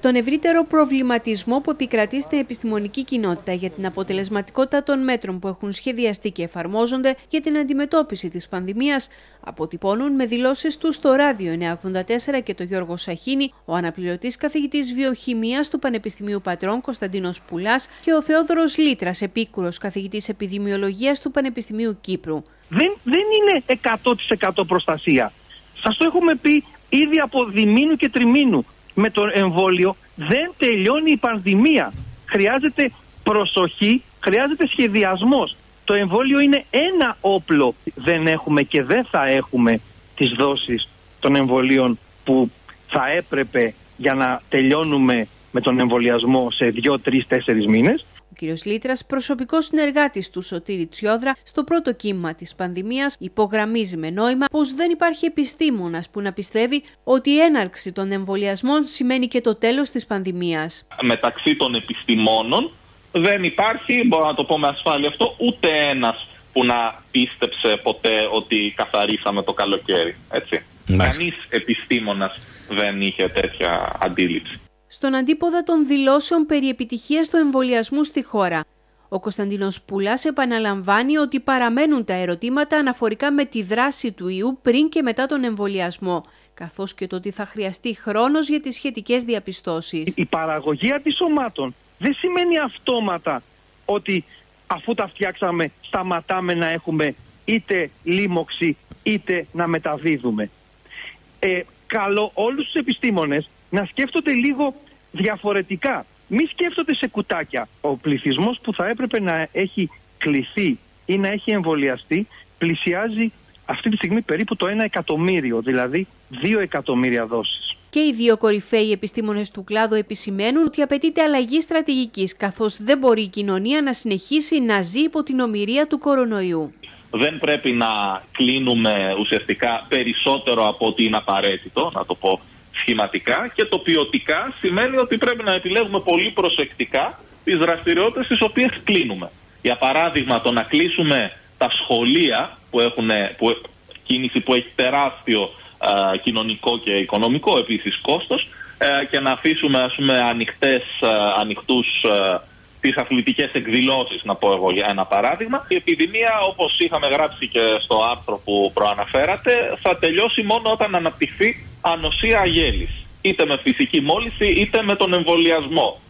τον ευρύτερο προβληματισμό που επικρατεί στην επιστημονική κοινότητα για την αποτελεσματικότητα των μέτρων που έχουν σχεδιαστεί και εφαρμόζονται για την αντιμετώπιση της πανδημίας, αποτυπώνουν με δηλώσεις του στο Ράδιο 984 και τον Γιώργο Σαχίνη, ο αναπληρωτής καθηγητής βιοχημίας του Πανεπιστημίου Πατρών Κωνσταντίνος Πουλάς και ο Θεόδωρος Λύτρας, επίκουρος καθηγητής επιδημιολογίας του Πανεπιστημίου Κύπρου. Δεν είναι 100% προστασία. Σας το έχουμε πει ήδη από διμήνου και τριμήνου. Με το εμβόλιο δεν τελειώνει η πανδημία. Χρειάζεται προσοχή, χρειάζεται σχεδιασμός. Το εμβόλιο είναι ένα όπλο. Δεν έχουμε και δεν θα έχουμε τις δόσεις των εμβολίων που θα έπρεπε για να τελειώνουμε με τον εμβολιασμό σε 2, 3, 4 μήνες. Ο κ. Λύτρας, προσωπικός συνεργάτης του Σωτήρη Τσιόδρα, στο πρώτο κύμα της πανδημίας, υπογραμμίζει με νόημα πως δεν υπάρχει επιστήμονας που να πιστεύει ότι η έναρξη των εμβολιασμών σημαίνει και το τέλος της πανδημίας. Μεταξύ των επιστημόνων δεν υπάρχει, μπορώ να το πω με ασφάλεια αυτό, ούτε ένας που να πίστεψε ποτέ ότι καθαρίσαμε το καλοκαίρι. Έτσι. Κανείς επιστήμονας δεν είχε τέτοια αντίληψη. Στον αντίποδα των δηλώσεων περί επιτυχίας του εμβολιασμού στη χώρα, ο Κωνσταντίνος Πουλάς επαναλαμβάνει ότι παραμένουν τα ερωτήματα αναφορικά με τη δράση του ιού πριν και μετά τον εμβολιασμό, καθώς και το ότι θα χρειαστεί χρόνος για τις σχετικές διαπιστώσεις. Η παραγωγή αντισωμάτων δεν σημαίνει αυτόματα ότι αφού τα φτιάξαμε σταματάμε να έχουμε είτε λίμωξη είτε να μεταδίδουμε. Καλώ όλους τους επιστήμονες να σκέφτονται λίγο διαφορετικά. Μη σκέφτονται σε κουτάκια. Ο πληθυσμός που θα έπρεπε να έχει κληθεί ή να έχει εμβολιαστεί πλησιάζει αυτή τη στιγμή περίπου το 1 εκατομμύριο, δηλαδή 2 εκατομμύρια δόσεις. Και οι δύο κορυφαίοι επιστήμονες του κλάδου επισημαίνουν ότι απαιτείται αλλαγή στρατηγικής, καθώς δεν μπορεί η κοινωνία να συνεχίσει να ζει υπό την ομοιρία του κορονοϊού. Δεν πρέπει να κλείνουμε ουσιαστικά περισσότερο από ό,τι είναι απαραίτητο, να το πω σχηματικά, και το ποιοτικά σημαίνει ότι πρέπει να επιλέγουμε πολύ προσεκτικά τις δραστηριότητες τις οποίες κλείνουμε. Για παράδειγμα, το να κλείσουμε τα σχολεία που κίνηση που έχει τεράστιο κοινωνικό και οικονομικό επίσης κόστος και να αφήσουμε ανοιχτούς τις αθλητικές εκδηλώσεις, να πω εγώ για ένα παράδειγμα. Η επιδημία, όπως είχαμε γράψει και στο άρθρο που προαναφέρατε, θα τελειώσει μόνο όταν αναπτυχθεί ανοσία αγέλης, είτε με φυσική μόλυνση είτε με τον εμβολιασμό.